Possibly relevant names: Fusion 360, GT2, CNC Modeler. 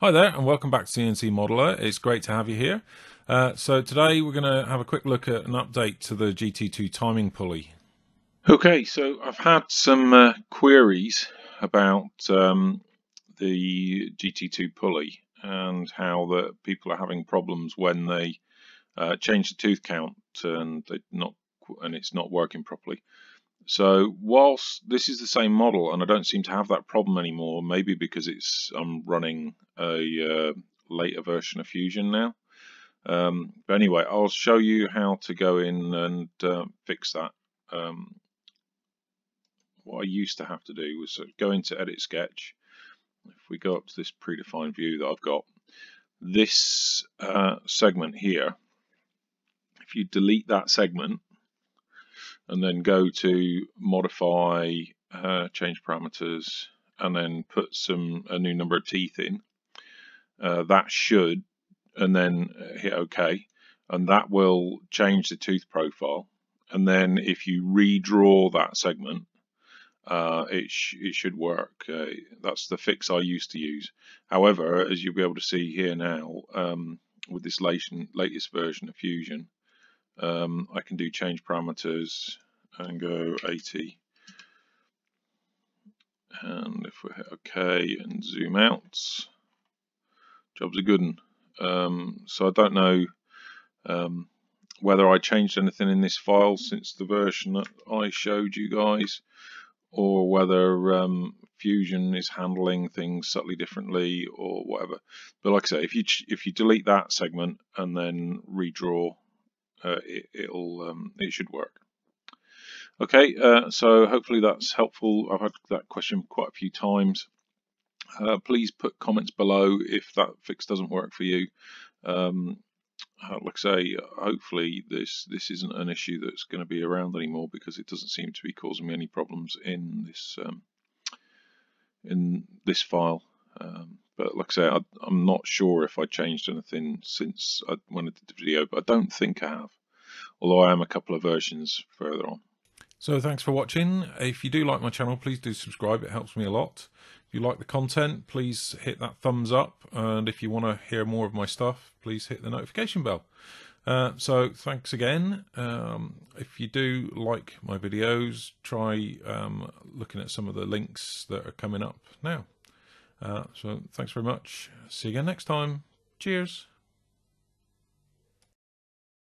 Hi there and welcome back to CNC Modeler. It's great to have you here. So today we're going to have a quick look at an update to the GT2 timing pulley. Okay, so I've had some queries about the GT2 pulley and how that people are having problems when they change the tooth count and it's not working properly. So whilst this is the same model and I don't seem to have that problem anymore, maybe because I'm running a later version of Fusion now. But anyway, I'll show you how to go in and fix that. What I used to have to do was go into Edit Sketch. If we go up to this predefined view that I've got, this segment here, if you delete that segment, and then go to modify, change parameters, and then put a new number of teeth in. And then hit OK, and that will change the tooth profile. And then if you redraw that segment, it should work. That's the fix I used to use. However, as you'll be able to see here now, with this latest version of Fusion, I can do change parameters and go 80, and if we hit OK and zoom out, job's a good one. So I don't know whether I changed anything in this file since the version that I showed you guys, or whether Fusion is handling things slightly differently or whatever. But like I say, if you delete that segment and then redraw, it should work. Okay, so hopefully that's helpful. I've had that question quite a few times. Please put comments below if that fix doesn't work for you. Like I say, hopefully this isn't an issue that's going to be around anymore, because it doesn't seem to be causing me any problems in this file. But like I say, I'm not sure if I changed anything since when I did the video, but I don't think I have, although I am a couple of versions further on. So thanks for watching. If you do like my channel, please do subscribe. It helps me a lot. If you like the content, please hit that thumbs up. And if you want to hear more of my stuff, please hit the notification bell. So thanks again. If you do like my videos, try looking at some of the links that are coming up now. So thanks very much. See you again next time. Cheers.